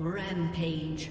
Rampage.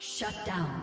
Shut down.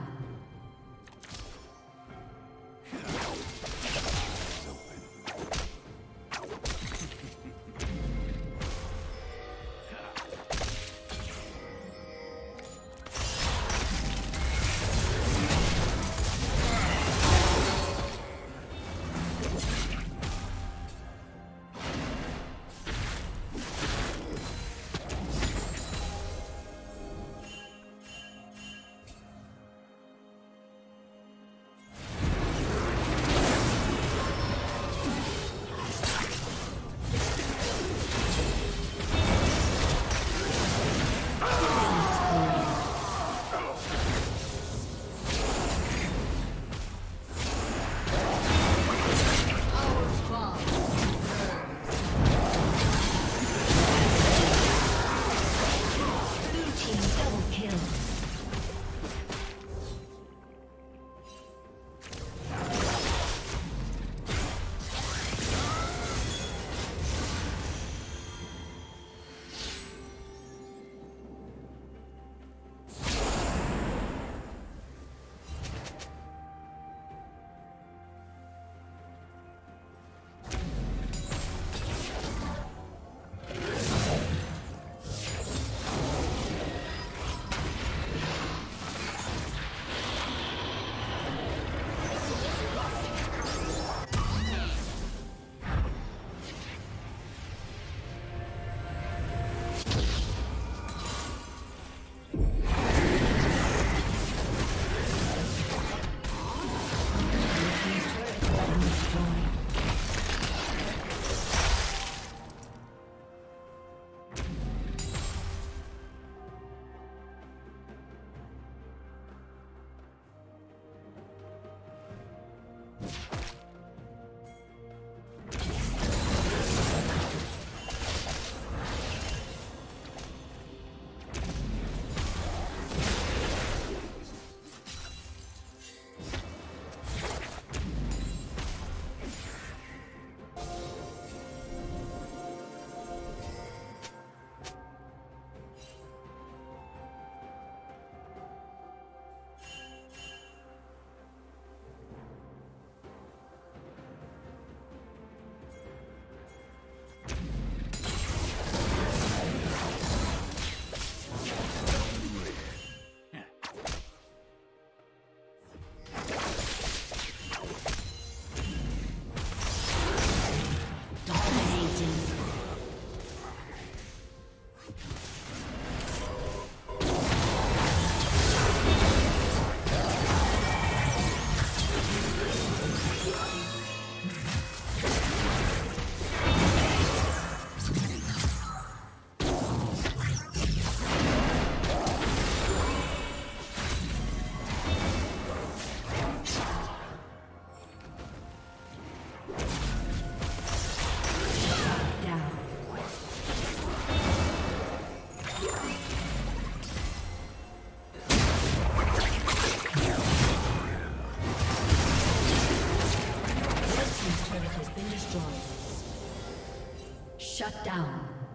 Shut down.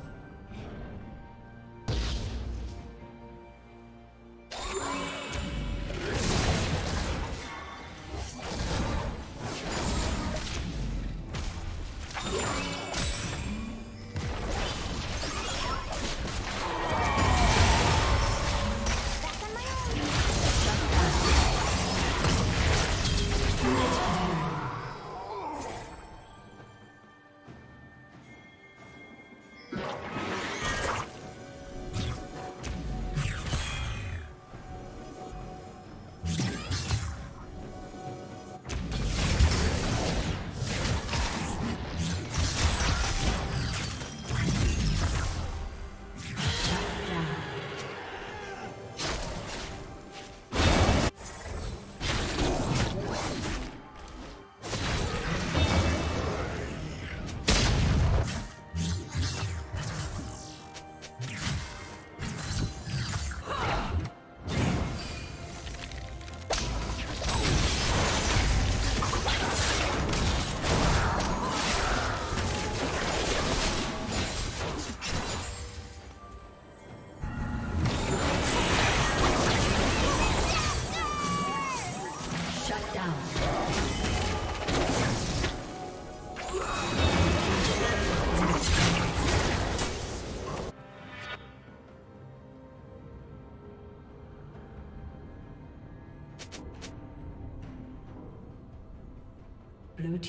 Team's turret has been destroyed. Blue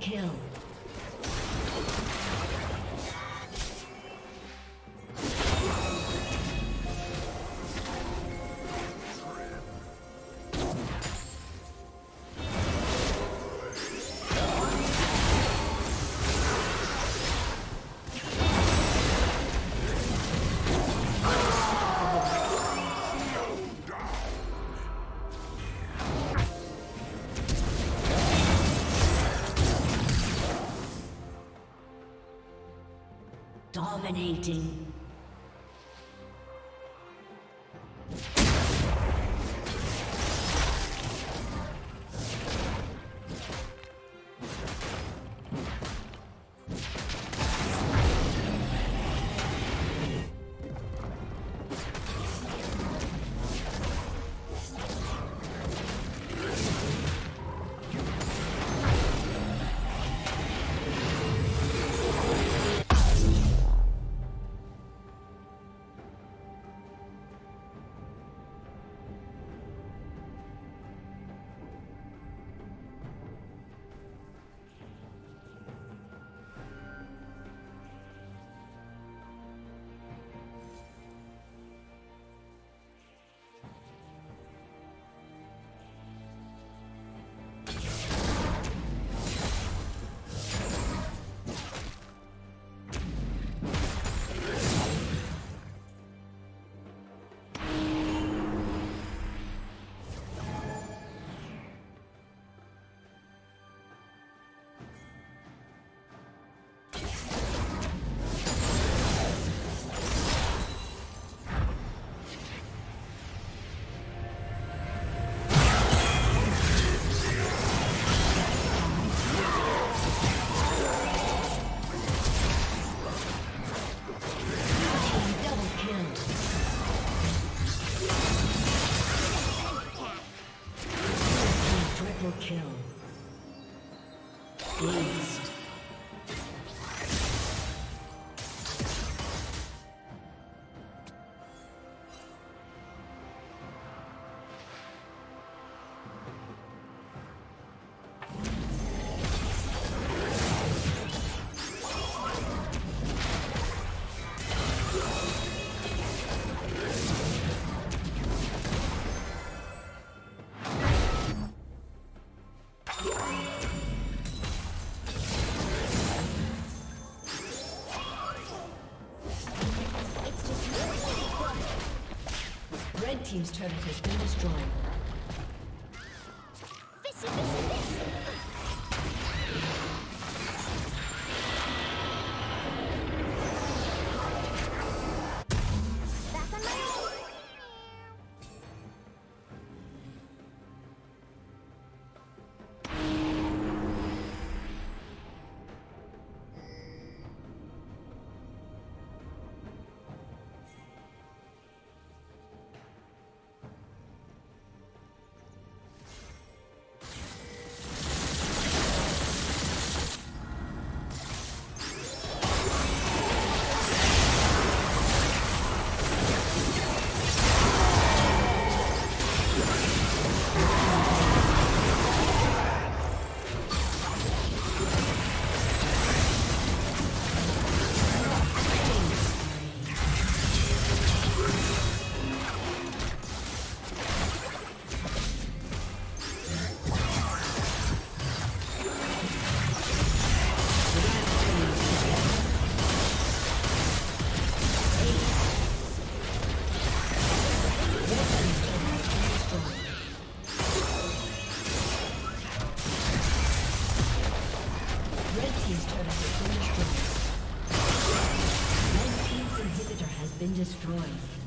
kill. Dominating. Team's turret has been destroyed. Destroyed.